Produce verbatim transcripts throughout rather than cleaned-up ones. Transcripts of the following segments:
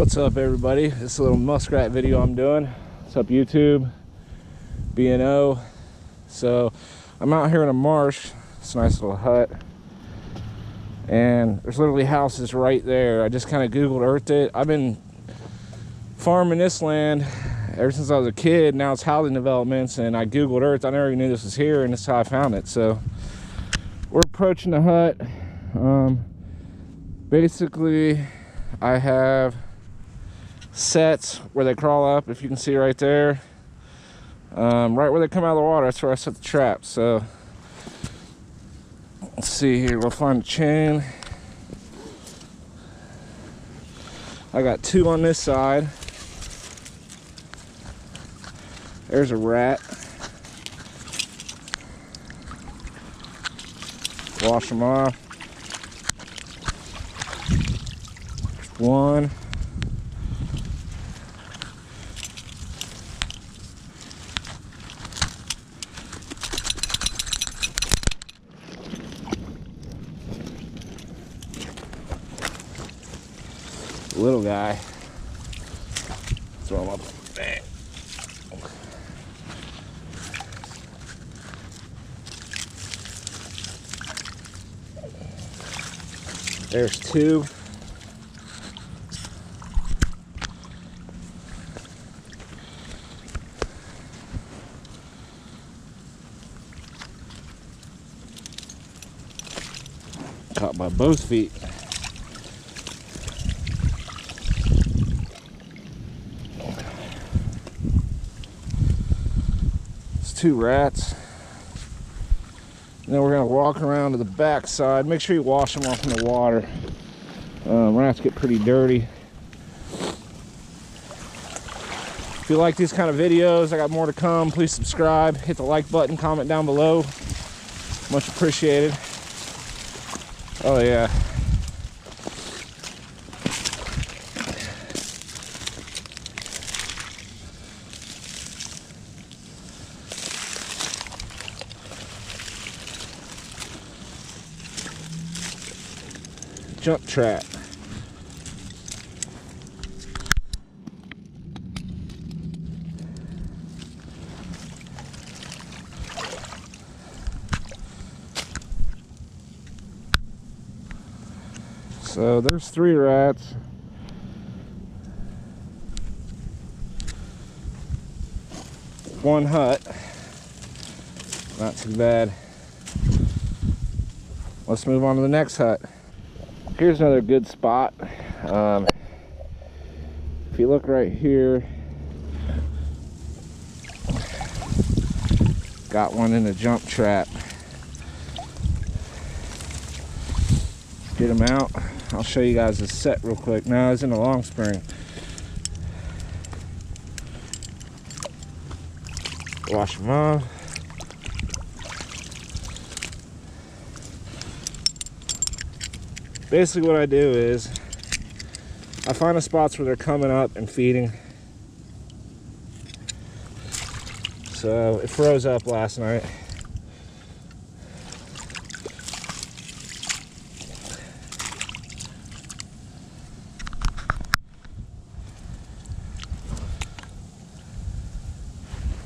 What's up, everybody? This is a little muskrat video I'm doing. What's up, YouTube? B N O. So I'm out here in a marsh. It's a nice little hut, and there's literally houses right there. I just kind of Googled Earthed it. I've been farming this land ever since I was a kid. Now it's housing developments, and I Googled Earth. I never even knew this was here, and this is how I found it. So we're approaching the hut. Um, basically, I have sets where they crawl up, if you can see right there. Um, right where they come out of the water, that's where I set the trap. So let's see here, we'll find a chain. I got two on this side. There's a rat. Wash them off. One. Little guy. Throw him up. Bang. There's two. Caught by both feet. Two rats. Now we're gonna walk around to the back side. Make sure you wash them off in the water. Um, rats get pretty dirty. If you like these kind of videos, I got more to come. Please subscribe, hit the like button, comment down below. Much appreciated. Oh yeah. Jump trap. So there's three rats. One hut. Not too bad. Let's move on to the next hut. Here's another good spot. Um, if you look right here, got one in a jump trap. Get him out. I'll show you guys this set real quick. Now it's in a long spring. Wash him off. Basically what I do is I find the spots where they're coming up and feeding. So it froze up last night.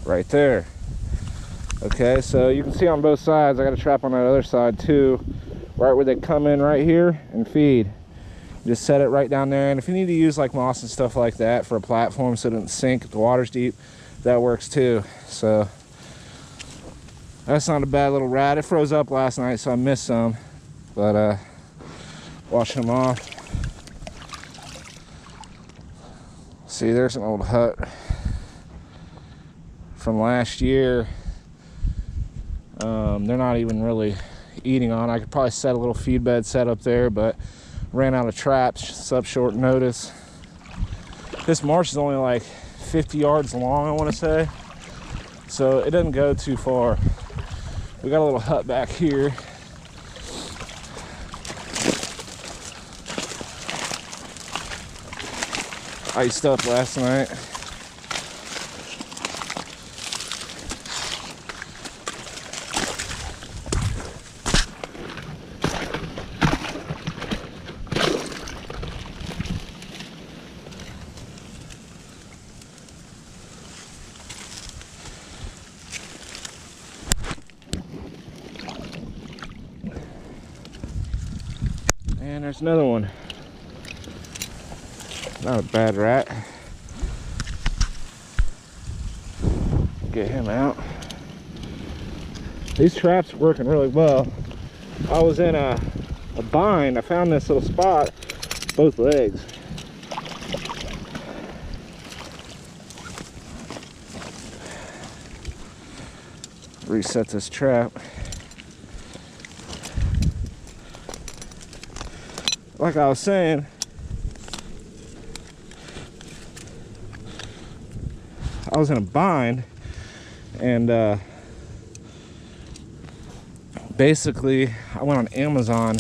Right there. Okay, so you can see on both sides, I got a trap on that other side too. Right where they come in right here and feed. Just set it right down there. And if you need to use like moss and stuff like that for a platform so it doesn't sink if the water's deep, that works too. So that's not a bad little rat. It froze up last night, so I missed some. But uh, washing them off. See, there's an old hut from last year. Um, they're not even really eating on. I could probably set a little feed bed set up there, but ran out of traps. It's up short notice. This marsh is only like fifty yards long, I want to say, so it doesn't go too far. We got a little hut back here. Iced up last night. There's another one. Not a bad rat. Get him out. These traps are working really well. I was in a, a bind. I found this little spot, both legs. Reset this trap. Like I was saying, I was in a bind, and uh, basically I went on Amazon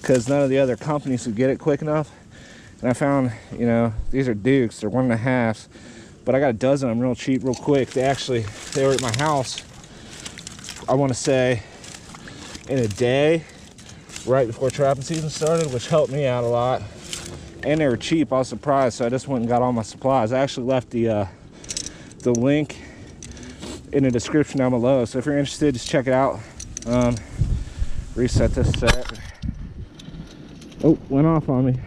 because none of the other companies would get it quick enough, and I found, you know, these are Dukes. They're one and a halfs, but I got a dozen of them real cheap, real quick. They actually, they were at my house, I want to say, in a day, right before trapping season started, which helped me out a lot. And they were cheap. I was surprised, so I just went and got all my supplies. I actually left the uh, the link in the description down below, so if you're interested, just check it out. Um, reset this set. Oh, went off on me.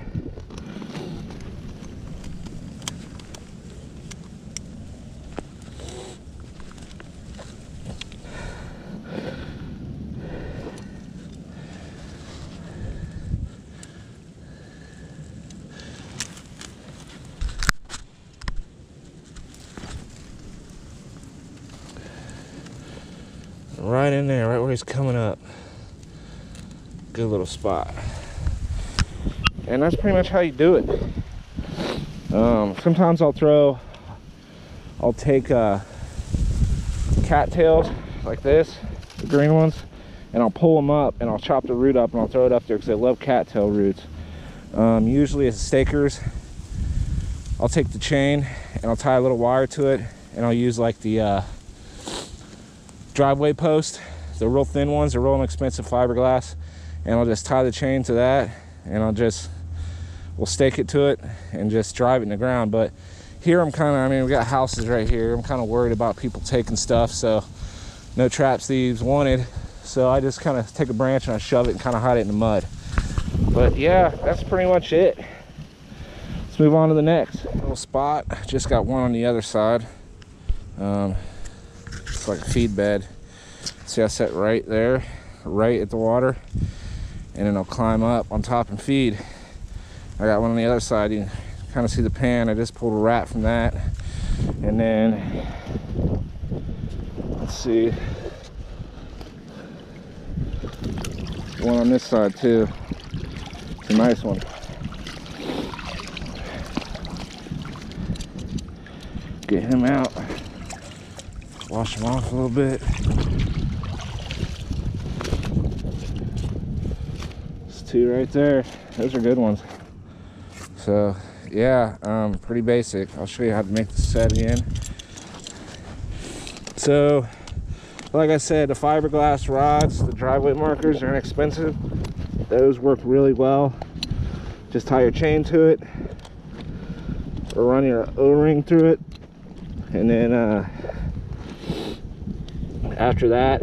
Right in there, right where he's coming up. Good little spot. And that's pretty much how you do it. Um, sometimes I'll throw, I'll take uh, cattails like this, the green ones, and I'll pull them up and I'll chop the root up and I'll throw it up there because I love cattail roots. Um, usually as stakers, I'll take the chain and I'll tie a little wire to it, and I'll use like the uh, driveway post, the real thin ones, the real inexpensive fiberglass, and I'll just tie the chain to that, and I'll just, we'll stake it to it and just drive it in the ground. But here I'm kind of, I mean, we got houses right here, I'm kind of worried about people taking stuff, so no trap thieves wanted. So I just kind of take a branch and I shove it and kind of hide it in the mud. But yeah, that's pretty much it. Let's move on to the next little spot. Just got one on the other side. Um, like a feed bed. See, I set right there, right at the water, and then I'll climb up on top and feed. I got one on the other side. You can kind of see the pan. I just pulled a rat from that. And then let's see, one on this side too. It's a nice one. Get him out. Wash them off a little bit. There's two right there. Those are good ones. So yeah, um, pretty basic. I'll show you how to make the set again. So like I said, the fiberglass rods, the driveway markers are inexpensive. Those work really well. Just tie your chain to it or run your O-ring through it, and then uh, after that,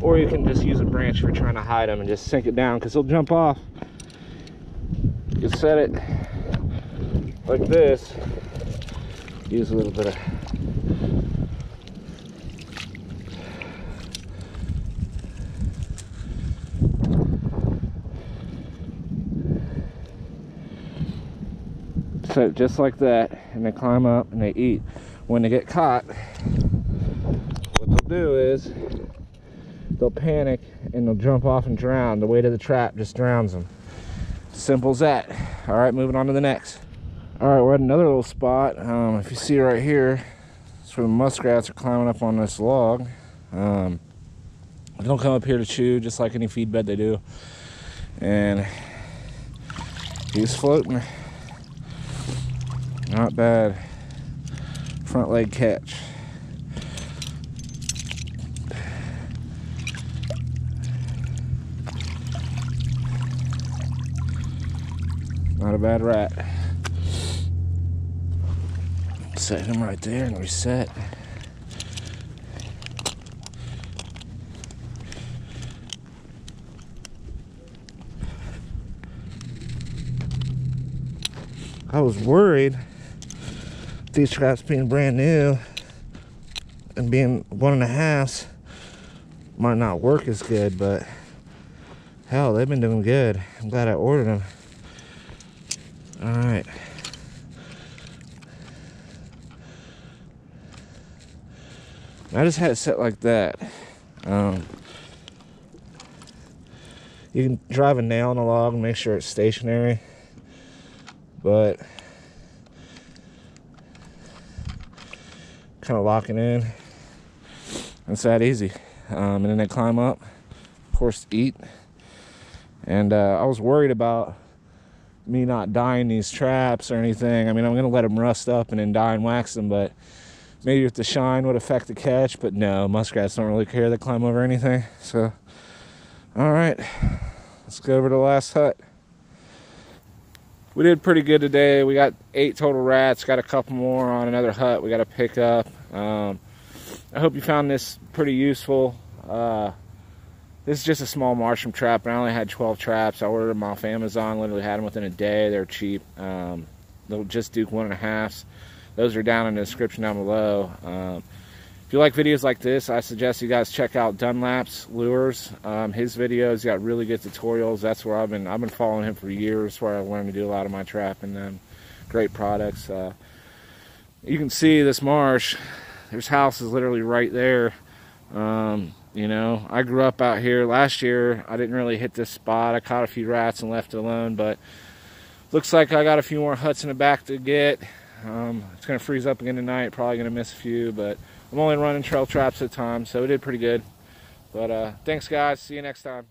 or you can just use a branch if you're trying to hide them and just sink it down, because they'll jump off. You set it like this, use a little bit of set it just like that, and they climb up and they eat. When they get caught, do is they'll panic and they'll jump off and drown. The weight of the trap just drowns them. Simple as that. All right, moving on to the next. All right, we're at another little spot. Um, if you see right here, it's where the muskrats are climbing up on this log. Um, they don't come up here to chew, just like any feed bed they do. And he's floating. Not bad. Front leg catch. Not a bad rat. Set him right there and reset. I was worried these traps being brand new and being one and a half might not work as good, but hell, they've been doing good. I'm glad I ordered them. All right. I just had it set like that. Um, you can drive a nail in a log and make sure it's stationary, but kind of locking in. It's that easy. Um, and then they climb up, of course, eat. And uh, I was worried about me not dyeing these traps or anything. I mean, I'm gonna let them rust up and then dye and wax them, but maybe if the shine would affect the catch, but no, muskrats don't really care. They climb over anything. So, all right, let's go over to the last hut. We did pretty good today. We got eight total rats, got a couple more on another hut we got to pick up. Um, I hope you found this pretty useful. Uh, this is just a small marshmallow trap, and I only had twelve traps. I ordered them off Amazon, literally had them within a day. They're cheap. Um, they'll just Duke one and a halfs. Those are down in the description down below. Um, if you like videos like this, I suggest you guys check out Dunlap's Lures. Um, his videos, got really good tutorials. That's where I've been. I've been following him for years. Where I learned to do a lot of my trapping. Um, great products. Uh, you can see this marsh. There's houses literally right there. Um, you know, I grew up out here. Last year, I didn't really hit this spot. I caught a few rats and left it alone. But looks like I got a few more huts in the back to get. Um, it's going to freeze up again tonight, probably going to miss a few, but I'm only running trail traps at a time, so we did pretty good. But uh, thanks, guys. See you next time.